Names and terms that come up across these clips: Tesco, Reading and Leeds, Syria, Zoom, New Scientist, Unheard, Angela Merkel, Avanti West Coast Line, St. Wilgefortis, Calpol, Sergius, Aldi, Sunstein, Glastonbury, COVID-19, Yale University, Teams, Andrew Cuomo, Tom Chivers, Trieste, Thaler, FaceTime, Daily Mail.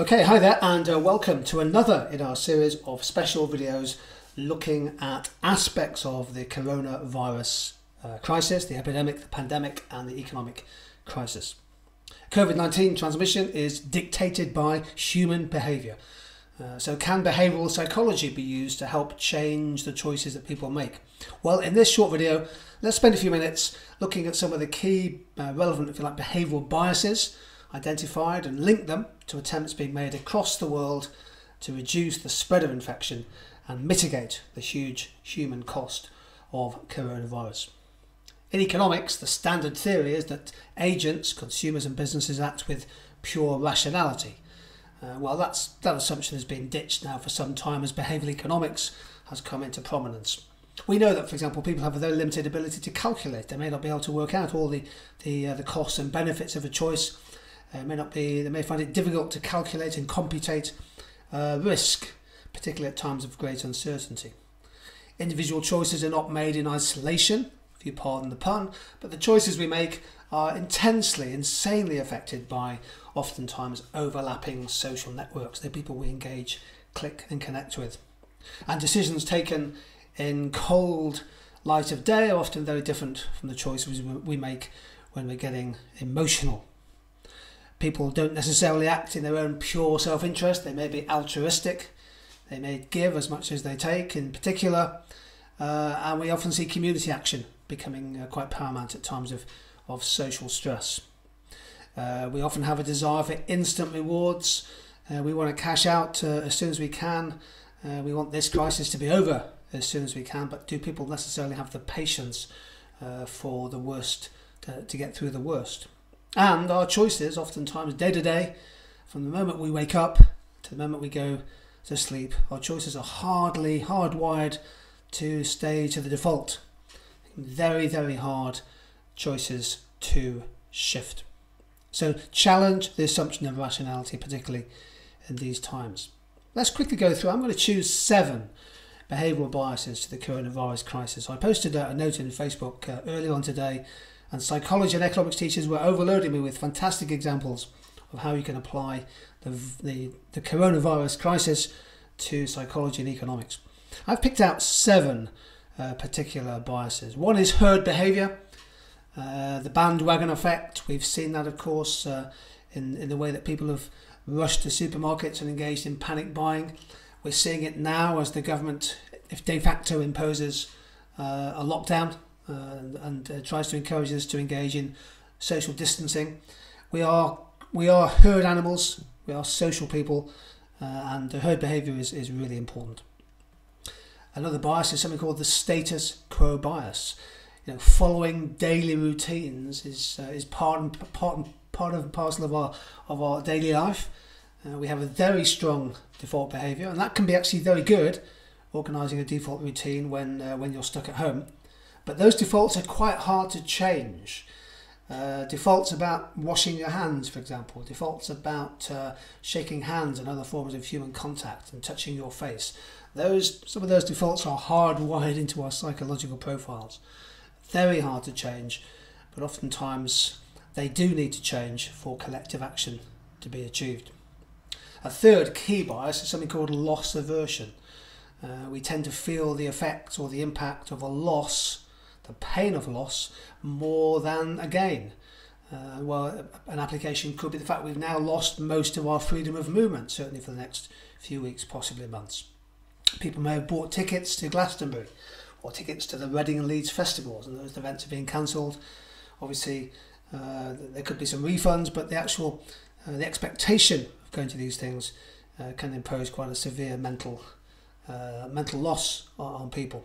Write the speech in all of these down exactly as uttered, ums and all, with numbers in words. Okay, hi there and uh, welcome to another in our series of special videos looking at aspects of the coronavirus uh, crisis, the epidemic, the pandemic and the economic crisis. COVID nineteen transmission is dictated by human behaviour. Uh, so can behavioural psychology be used to help change the choices that people make? Well, in this short video, let's spend a few minutes looking at some of the key uh, relevant, if you like, behavioural biases identified and link them to attempts being made across the world to reduce the spread of infection and mitigate the huge human cost of coronavirus. In economics, the standard theory is that agents, consumers and businesses act with pure rationality. Uh, well, that's, that assumption has been ditched now for some time as behavioural economics has come into prominence. We know that, for example, people have a very limited ability to calculate. They may not be able to work out all the, the, uh, the costs and benefits of a choice. It may not be, they may find it difficult to calculate and computate uh, risk, particularly at times of great uncertainty. Individual choices are not made in isolation, if you pardon the pun, but the choices we make are intensely, insanely affected by oftentimes overlapping social networks, the people we engage, click and connect with. And decisions taken in cold light of day are often very different from the choices we make when we're getting emotional. People don't necessarily act in their own pure self-interest. They may be altruistic. They may give as much as they take in particular. Uh, and we often see community action becoming uh, quite paramount at times of, of social stress. Uh, we often have a desire for instant rewards. Uh, we want to cash out uh, as soon as we can. Uh, we want this crisis to be over as soon as we can. But do people necessarily have the patience uh, for the worst, to, to get through the worst? And our choices, oftentimes day to day, from the moment we wake up to the moment we go to sleep, our choices are hardly hardwired to stay to the default. Very, very hard choices to shift. So challenge the assumption of rationality, particularly in these times. Let's quickly go through. I'm going to choose seven behavioural biases to the coronavirus crisis. I posted a note in Facebook uh, earlier on today, and psychology and economics teachers were overloading me with fantastic examples of how you can apply the, the, the coronavirus crisis to psychology and economics. I've picked out seven uh, particular biases. One is herd behaviour, uh, the bandwagon effect. We've seen that, of course, uh, in, in the way that people have rushed to supermarkets and engaged in panic buying. We're seeing it now as the government, if de facto, imposes uh, a lockdown. Uh, and uh, tries to encourage us to engage in social distancing. We are we are herd animals. We are social people, uh, and the herd behaviour is, is really important. Another bias is something called the status quo bias. You know, following daily routines is uh, is part and part and part and parcel of our of our daily life. Uh, we have a very strong default behaviour, and that can be actually very good. Organising a default routine when uh, when you're stuck at home. But those defaults are quite hard to change. Uh, defaults about washing your hands, for example. Defaults about uh, shaking hands and other forms of human contact and touching your face. Those, some of those defaults are hardwired into our psychological profiles. Very hard to change, but oftentimes they do need to change for collective action to be achieved. A third key bias is something called loss aversion. Uh, we tend to feel the effect or the impact of a loss, the pain of loss, more than a gain. Uh, well, an application could be the fact we've now lost most of our freedom of movement, certainly for the next few weeks, possibly months. People may have bought tickets to Glastonbury or tickets to the Reading and Leeds festivals, and those events are being cancelled. Obviously, uh, there could be some refunds, but the actual uh, the expectation of going to these things uh, can impose quite a severe mental uh, mental loss on, on people.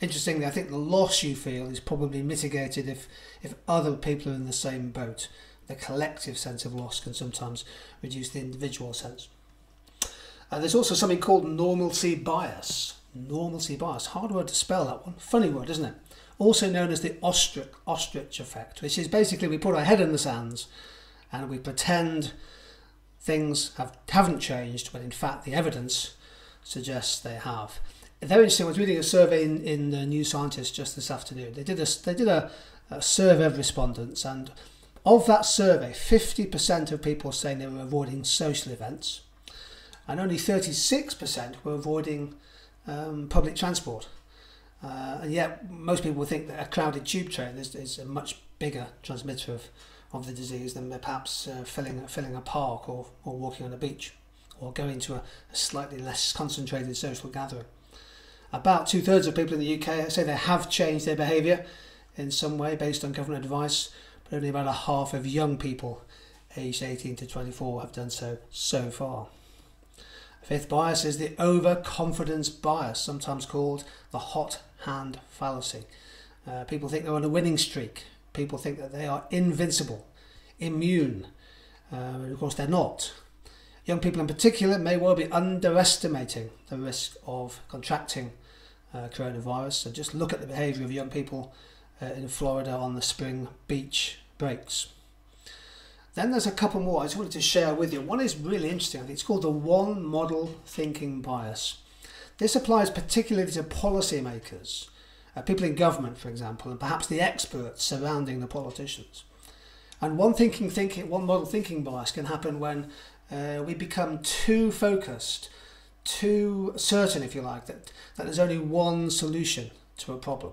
Interestingly, I think the loss you feel is probably mitigated if, if other people are in the same boat. The collective sense of loss can sometimes reduce the individual sense. Uh, there's also something called normalcy bias. Normalcy bias. Hard word to spell, that one. Funny word, isn't it? Also known as the ostrich, ostrich effect, which is basically we put our head in the sands and we pretend things have, haven't changed when in fact the evidence suggests they have. Very interesting. I was reading a survey in, in the New Scientist just this afternoon. They did a, they did a, a survey of respondents, and Of that survey, fifty percent of people saying they were avoiding social events, and only thirty-six percent were avoiding um, public transport. Uh, and yet, most people would think that a crowded tube train is, is a much bigger transmitter of, of the disease than perhaps uh, filling, filling a park or, or walking on a beach or going to a, a slightly less concentrated social gathering. About two-thirds of people in the U K say they have changed their behaviour in some way based on government advice, but only about a half of young people aged eighteen to twenty-four have done so so far. The fifth bias is the overconfidence bias, sometimes called the hot hand fallacy. Uh, people think they're on a winning streak. People think that they are invincible, immune, uh, and of course they're not. Young people in particular may well be underestimating the risk of contracting uh, coronavirus. So just look at the behaviour of young people uh, in Florida on the spring beach breaks. Then there's a couple more I just wanted to share with you. One is really interesting. I think it's called the one model thinking bias. This applies particularly to policymakers, uh, people in government, for example, and perhaps the experts surrounding the politicians. And one thinking, thinking, one model thinking bias can happen when Uh, we become too focused, too certain, if you like, that, that there's only one solution to a problem.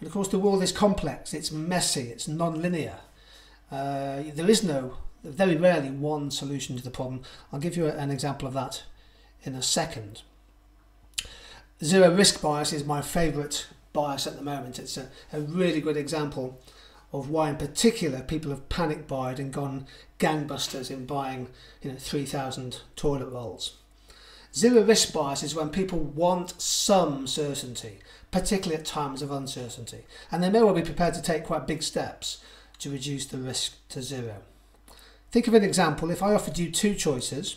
And of course the world is complex, it's messy, it's non-linear. Uh, there is no, very rarely, one solution to the problem. I'll give you an example of that in a second. Zero risk bias is my favourite bias at the moment. It's a, a really good example of why in particular people have panic buyed and gone gangbusters in buying, you know, three thousand toilet rolls. Zero risk bias is when people want some certainty, particularly at times of uncertainty, and they may well be prepared to take quite big steps to reduce the risk to zero. Think of an example. If I offered you two choices,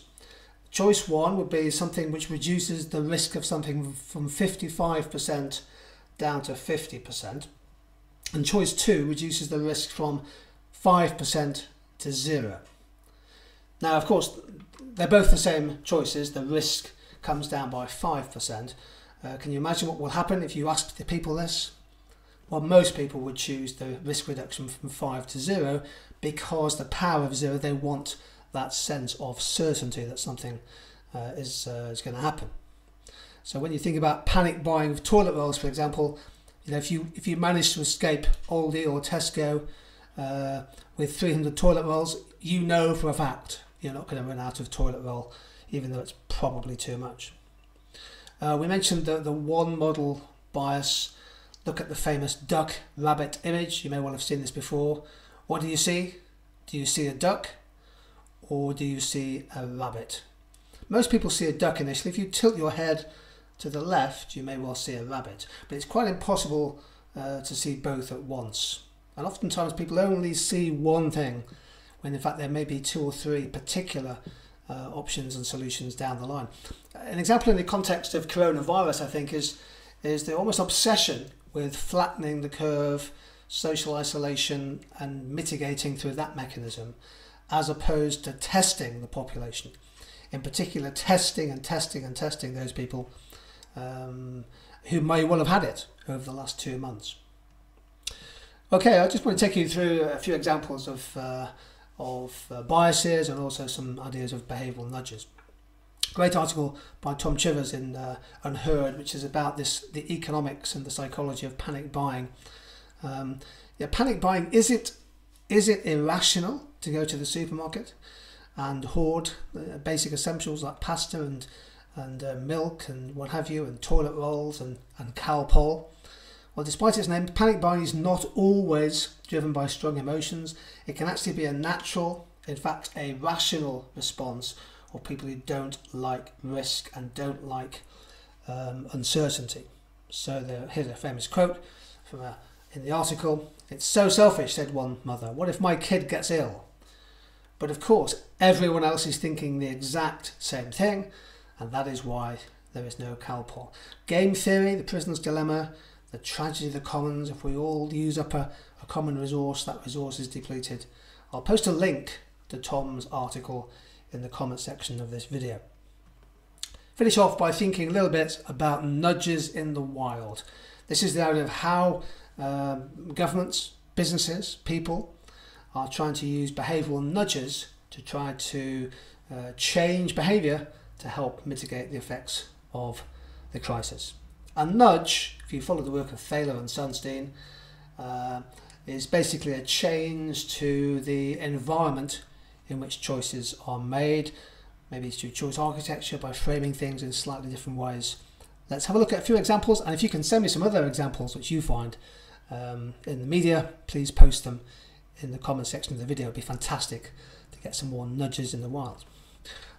choice one would be something which reduces the risk of something from fifty-five percent down to fifty percent. And choice two reduces the risk from five percent to zero. Now, of course, they're both the same choices. The risk comes down by five percent. Uh, can you imagine what will happen if you asked the people this? Well, most people would choose the risk reduction from five to zero because the power of zero, they want that sense of certainty that something uh, is, uh, is going to happen. So when you think about panic buying of toilet rolls, for example, you know, if you if you manage to escape Aldi or Tesco uh, with three hundred toilet rolls, you know for a fact you're not going to run out of toilet roll, even though it's probably too much. Uh, we mentioned the, the one model bias. Look at the famous duck rabbit image. You may well have seen this before. What do you see? Do you see a duck or do you see a rabbit? Most people see a duck initially. If you tilt your head to the left, you may well see a rabbit, but it's quite impossible uh, to see both at once. And oftentimes people only see one thing, when in fact there may be two or three particular uh, options and solutions down the line. An example in the context of coronavirus, I think, is, is the almost obsession with flattening the curve, social isolation, and mitigating through that mechanism, as opposed to testing the population. In particular, testing and testing and testing those people Um, who may well have had it over the last two months. Okay, I just want to take you through a few examples of, uh, of uh, biases and also some ideas of behavioural nudges. Great article by Tom Chivers in uh, Unheard, which is about this, the economics and the psychology of panic buying. Um, yeah, panic buying, is it, is it irrational to go to the supermarket and hoard uh, basic essentials like pasta and and uh, milk and what have you, and toilet rolls and, and Calpol? Well, despite its name, panic buying is not always driven by strong emotions. It can actually be a natural, in fact, a rational response of people who don't like risk and don't like um, uncertainty. So there, here's a famous quote from a, in the article. "It's so selfish," said one mother. "What if my kid gets ill?" But of course, everyone else is thinking the exact same thing, and that is why there is no Calpol. Game theory, the prisoner's dilemma, the tragedy of the commons. If we all use up a, a common resource, that resource is depleted. I'll post a link to Tom's article in the comment section of this video. Finish off by thinking a little bit about nudges in the wild. This is the idea of how um, governments, businesses, people are trying to use behavioural nudges to try to uh, change behaviour to help mitigate the effects of the crisis. A nudge, if you follow the work of Thaler and Sunstein, uh, is basically a change to the environment in which choices are made. Maybe it's through choice architecture by framing things in slightly different ways. Let's have a look at a few examples, and if you can send me some other examples which you find um, in the media, please post them in the comment section of the video. It'd be fantastic to get some more nudges in the wild.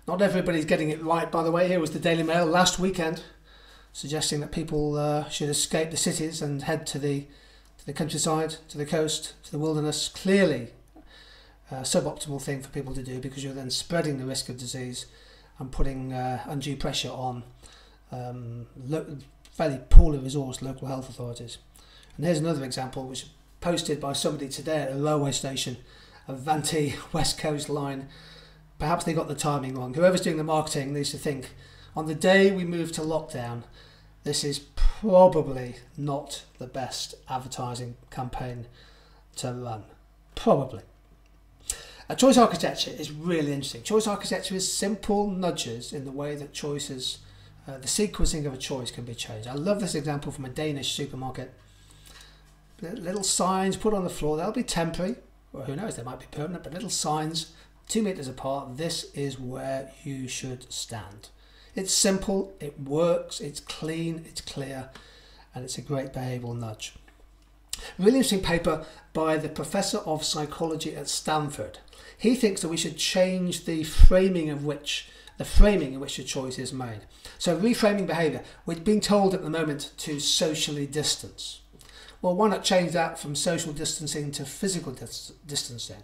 Not everybody's getting it right, by the way. Here was the Daily Mail last weekend suggesting that people uh, should escape the cities and head to the to the countryside, to the coast, to the wilderness. Clearly a suboptimal thing for people to do, because you're then spreading the risk of disease and putting uh, undue pressure on um, fairly poorly resourced local health authorities. And here's another example which posted by somebody today at a railway station, Avanti West Coast Line. Perhaps they got the timing wrong. Whoever's doing the marketing needs to think, on the day we move to lockdown, this is probably not the best advertising campaign to run. Probably. A choice architecture is really interesting. Choice architecture is simple nudges in the way that choices, uh, the sequencing of a choice can be changed. I love this example from a Danish supermarket. Little signs put on the floor, they'll be temporary, or who knows, they might be permanent, but little signs two meters apart, this is where you should stand. It's simple, it works, it's clean, it's clear, and it's a great behavioural nudge. Really interesting paper by the Professor of Psychology at Stanford. He thinks that we should change the framing of which, the framing in which a choice is made. So reframing behaviour. We're being told at the moment to socially distance. Well, why not change that from social distancing to physical dis distancing?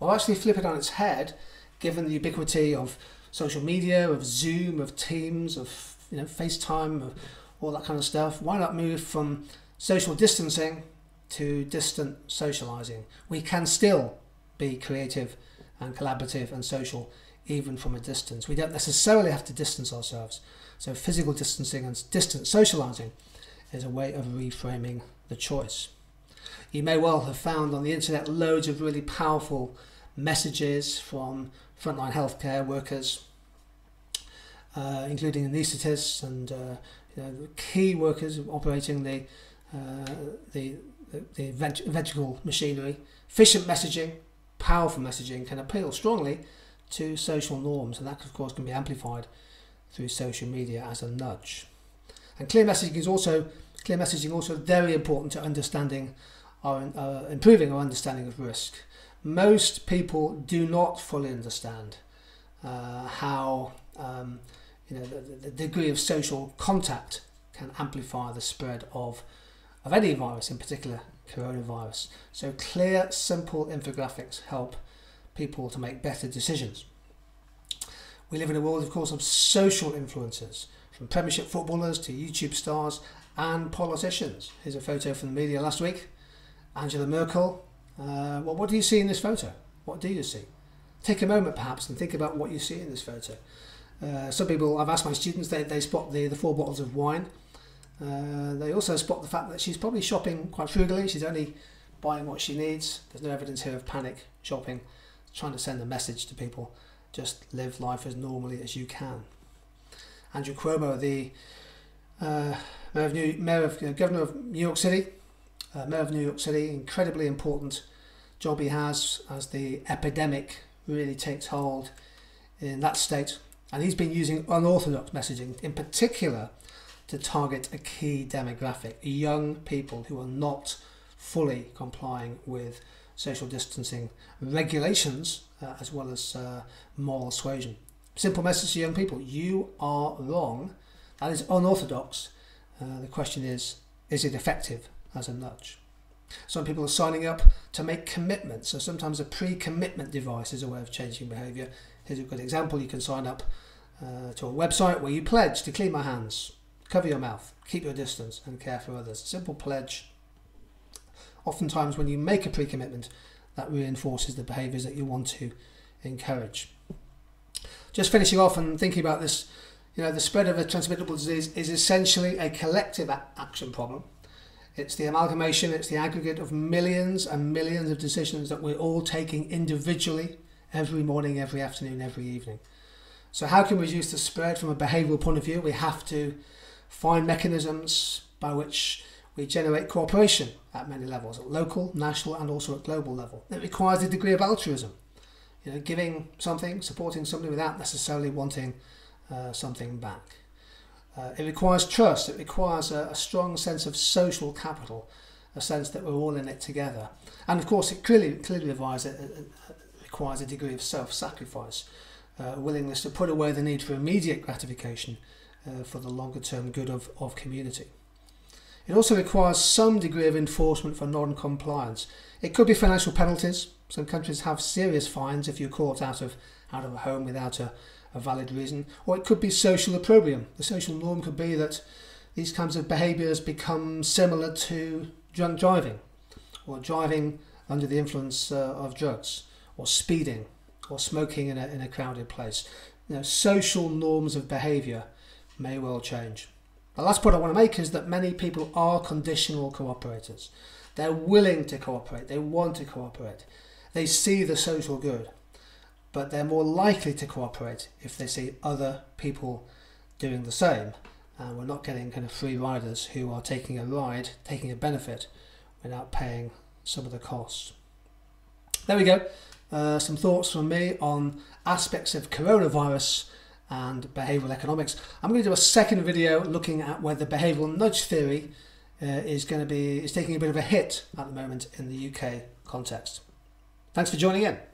Or actually flip it on its head, given the ubiquity of social media, of Zoom, of Teams, of you know FaceTime, of all that kind of stuff. Why not move from social distancing to distant socialising? We can still be creative and collaborative and social even from a distance. We don't necessarily have to distance ourselves. So physical distancing and distant socialising is a way of reframing the choice. You may well have found on the internet loads of really powerful messages from frontline healthcare workers, uh, including anaesthetists and uh, you know, key workers operating the uh, the the ventricle machinery. Efficient messaging, powerful messaging, can appeal strongly to social norms, and that of course can be amplified through social media as a nudge. And clear messaging is also clear messaging also very important to understanding our uh, improving our understanding of risk. Most people do not fully understand uh, how um, you know the, the degree of social contact can amplify the spread of of any virus, in particular coronavirus. So clear, simple infographics help people to make better decisions. We live in a world, of course, of social influences, from Premiership footballers to YouTube stars and politicians. Here's a photo from the media last week. Angela Merkel. Uh, well, what do you see in this photo? What do you see? Take a moment, perhaps, and think about what you see in this photo. Uh, some people, I've asked my students, they, they spot the, the four bottles of wine. Uh, they also spot the fact that she's probably shopping quite frugally. She's only buying what she needs. There's no evidence here of panic shopping. Trying to send a message to people, just live life as normally as you can. Andrew Cuomo, the uh, mayor of New, mayor of, uh, governor of New York City, uh, mayor of New York City, incredibly important job he has as the epidemic really takes hold in that state. And he's been using unorthodox messaging, in particular to target a key demographic, young people who are not fully complying with social distancing regulations uh, as well as uh, moral suasion. Simple message to young people: you are wrong. That is unorthodox. Uh, the question is, is it effective as a nudge? Some people are signing up to make commitments, so sometimes a pre-commitment device is a way of changing behaviour. Here's a good example. You can sign up uh, to a website where you pledge to clean my hands, cover your mouth, keep your distance and care for others. Simple pledge. Oftentimes when you make a pre-commitment, that reinforces the behaviours that you want to encourage. Just finishing off and thinking about this, you know, the spread of a transmittable disease is essentially a collective action problem. It's the amalgamation, it's the aggregate of millions and millions of decisions that we're all taking individually every morning, every afternoon, every evening. So how can we reduce the spread from a behavioural point of view? We have to find mechanisms by which we generate cooperation at many levels, at local, national and also at global level. It requires a degree of altruism, you know, giving something, supporting somebody without necessarily wanting uh, something back. Uh, it requires trust, it requires a, a strong sense of social capital, a sense that we're all in it together. And of course it clearly, clearly requires a, a, requires a degree of self-sacrifice, uh, willingness to put away the need for immediate gratification uh, for the longer term good of, of community. It also requires some degree of enforcement for non-compliance. It could be financial penalties. Some countries have serious fines if you're caught out of, out of a home without a a valid reason, or it could be social opprobrium. The social norm could be that these kinds of behaviours become similar to drunk driving, or driving under the influence uh, of drugs, or speeding, or smoking in a, in a crowded place. You know, social norms of behaviour may well change. The last point I want to make is that many people are conditional cooperators. They're willing to cooperate, they want to cooperate, they see the social good. But they're more likely to cooperate if they see other people doing the same. And we're not getting kind of free riders who are taking a ride, taking a benefit, without paying some of the costs. There we go. Uh, some thoughts from me on aspects of coronavirus and behavioural economics. I'm going to do a second video looking at whether behavioural nudge theory uh, is going to be is taking a bit of a hit at the moment in the U K context. Thanks for joining in.